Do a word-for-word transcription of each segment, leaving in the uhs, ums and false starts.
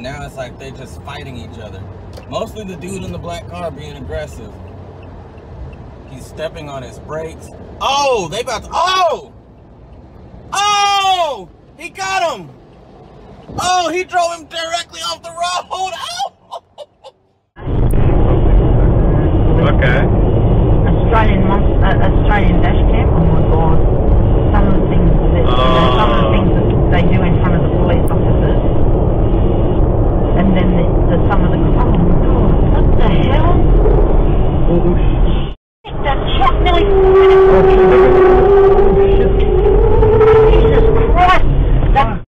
and now it's like they're just fighting each other. Mostly the dude in the black car being aggressive. He's stepping on his brakes. Oh, they about to, oh! Oh! He got him! Oh, he drove him directly off the road! Oh! Okay. Australian, uh, Australian dash cam, oh my god. Some of the things that, uh, you know, some of the things that they do in front of the police officers. And then the, the, some of the, oh my god, what the hell? Oh shit, that truck nearly Jesus Christ! What the hell?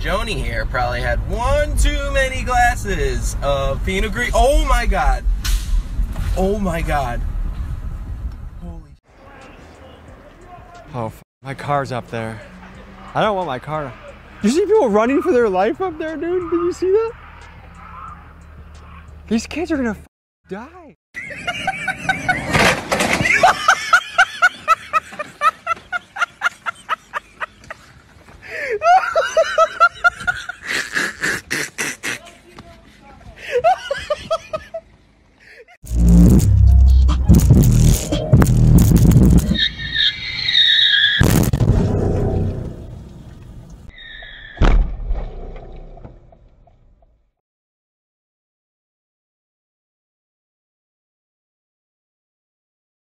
Joni here probably had one too many glasses of Pinot Gris. Oh my god. Oh my god. Holy. Oh, f my car's up there. I don't want my car. You see people running for their life up there, dude? Did you see that? These kids are gonna f die.